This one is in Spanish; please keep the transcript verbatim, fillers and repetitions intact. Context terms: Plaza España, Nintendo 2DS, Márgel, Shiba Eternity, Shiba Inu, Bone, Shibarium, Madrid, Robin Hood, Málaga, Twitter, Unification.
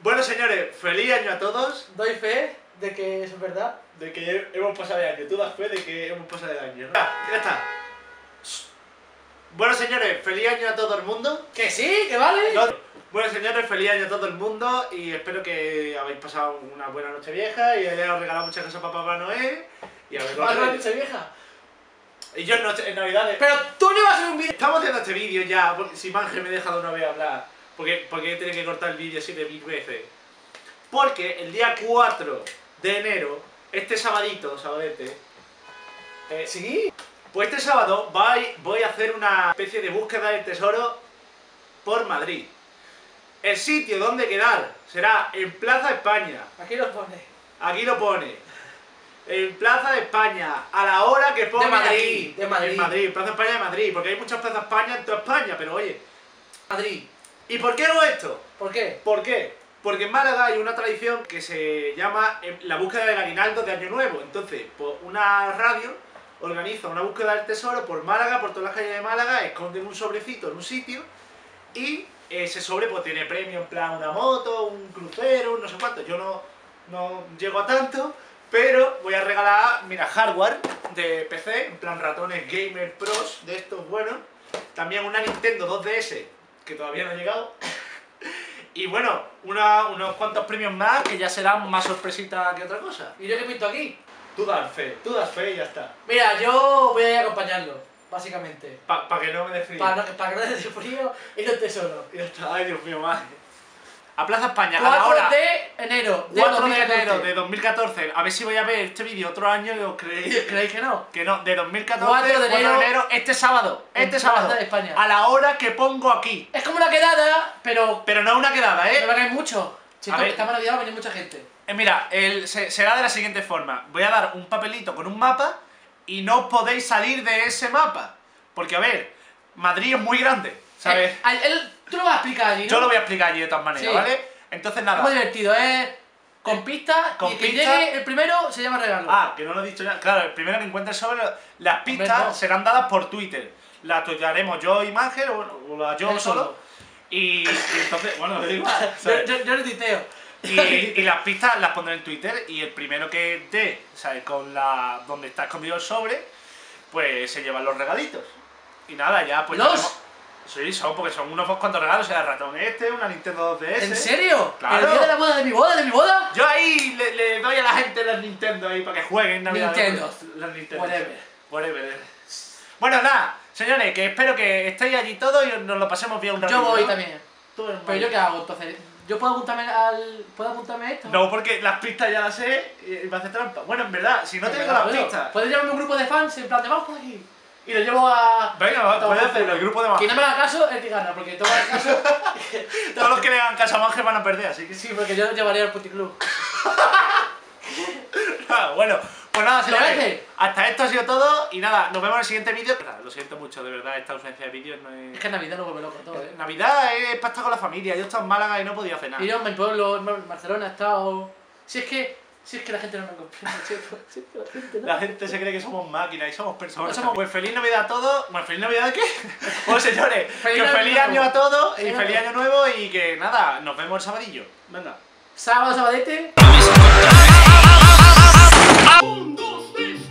Bueno, señores, feliz año a todos. Doy fe de que es verdad. De que hemos pasado de año. Tú das fe de que hemos pasado de año. Ya, ya está. Bueno, señores, feliz año a todo el mundo. Que sí, que vale. No. Bueno, señores, feliz año a todo el mundo. Y espero que habéis pasado una buena noche vieja. Y hayáis regalado muchas cosas para Papá Noel. Y a ver, ¿buena noche vieja? Y yo en, noche, en Navidades. Pero tú no vas a hacer un vídeo. Estamos haciendo este vídeo ya. Porque si Márgel me deja de una vez hablar. Porque, porque tiene que cortar el vídeo siete mil veces. Porque el día cuatro de enero, este sabadito, sabadete. Eh, sí. Pues este sábado voy, voy a hacer una especie de búsqueda del tesoro por Madrid. El sitio donde quedar será en Plaza España. Aquí lo pone. Aquí lo pone. En Plaza de España, a la hora que ponga. De Madrid. De Madrid. En Madrid, Plaza España de Madrid. Porque hay muchas plazas España en toda España, pero oye. Madrid. ¿Y por qué hago esto? ¿Por qué? ¿Por qué? Porque en Málaga hay una tradición que se llama la búsqueda del aguinaldo de Año Nuevo. Entonces, pues una radio organiza una búsqueda del tesoro por Málaga, por todas las calles de Málaga, esconden un sobrecito en un sitio y ese sobre pues tiene premio en plan una moto, un crucero, un no sé cuánto. Yo no, no llego a tanto, pero voy a regalar, mira, hardware de P C, en plan ratones gamer pros de estos buenos. También una Nintendo dos D S. Que todavía no ha llegado. Y bueno, una, unos cuantos premios más que ya serán más sorpresitas que otra cosa. ¿Y yo qué pinto aquí? Tú das fe, tú das fe y ya está. Mira, yo voy a ir a acompañarlo, básicamente. Para pa que no me dé frío. Para no, pa que no me dé frío y los tesoros. Ya está, ay Dios mío, madre. A Plaza España, a la hora. cuatro de enero de dos mil catorce. A ver si voy a ver este vídeo otro año y os creéis. ¿Creéis que no? Que no, de dos mil catorce, cuatro de enero, este sábado. Este sábado. De España. A la hora que pongo aquí. Es como una quedada, pero. Pero no es una quedada, ¿eh? No va a caer mucho. Chicos, esta maravilla va a venir mucha gente. Eh, mira, el, se, será de la siguiente forma: voy a dar un papelito con un mapa y no os podéis salir de ese mapa. Porque, a ver, Madrid es muy grande, ¿sabes? Eh, el, Tú lo vas a explicar allí, ¿no? Yo lo voy a explicar allí de todas maneras, sí. ¿Vale? Entonces nada. Es muy divertido, es con pistas y pista. Que llegue el primero se llama regalo. Ah, que no lo he dicho ya. Claro, el primero que encuentre sobre las pistas no. serán dadas por Twitter. Las tuitearemos yo y Márgel, o, o la yo el solo. solo. Y, y entonces, bueno, lo digo. yo, yo, yo lo tuiteo. Y, y las pistas las pondré en Twitter y el primero que dé, ¿sabes? Con la donde está escondido el sobre, pues se llevan los regalitos. Y nada, ya pues... Los... Ya Sí, son porque son unos cuantos regalos, o sea, el ratón este, una Nintendo dos D S. ¿En serio? Claro. ¿El día de la boda de mi boda, de mi boda? Yo ahí le, le doy a la gente las Nintendo ahí para que jueguen Navidad. Nintendo. Las Nintendo. Whatever. Whatever. Bueno, nada, señores, que espero que estéis allí todos y nos lo pasemos bien un ratito. Yo voy también. Pero mal. Yo qué hago entonces. ¿Yo puedo apuntarme al... ¿Puedo apuntarme a esto? No, porque las pistas ya las sé y me hace trampa. Bueno, en verdad, si no te digo las bueno, pistas. ¿Puedes llevarme un grupo de fans en plan de vamos aquí? Y lo llevo a... Venga, va, voy a hacer el grupo de Márgel. Quien no me haga caso es que gana, porque todo el caso... Todos los que le hagan caso a Márgel van a perder, así que... Sí, porque yo llevaría al puticlub. Nada, bueno, pues nada, señores, hasta esto ha sido todo y nada, nos vemos en el siguiente vídeo. Lo siento mucho, de verdad, esta ausencia de vídeos no es... Es que en Navidad no vuelve loco todo, ¿eh? Navidad es para estar con la familia, yo he estado en Málaga y no he podido cenar. Y yo en mi pueblo, en Barcelona he estado... Si es que... Si es que la gente no me comprende, chicos. Si es que la gente no. La gente se cree que somos máquinas y somos personas. No somos... Pues feliz Navidad a todos. Bueno, feliz Navidad qué. Bueno, señores, feliz, que feliz año nuevo. A todos y feliz año nuevo y que nada, nos vemos el sabadillo. Venga. Sábado, sabadete. Un, dos, tres.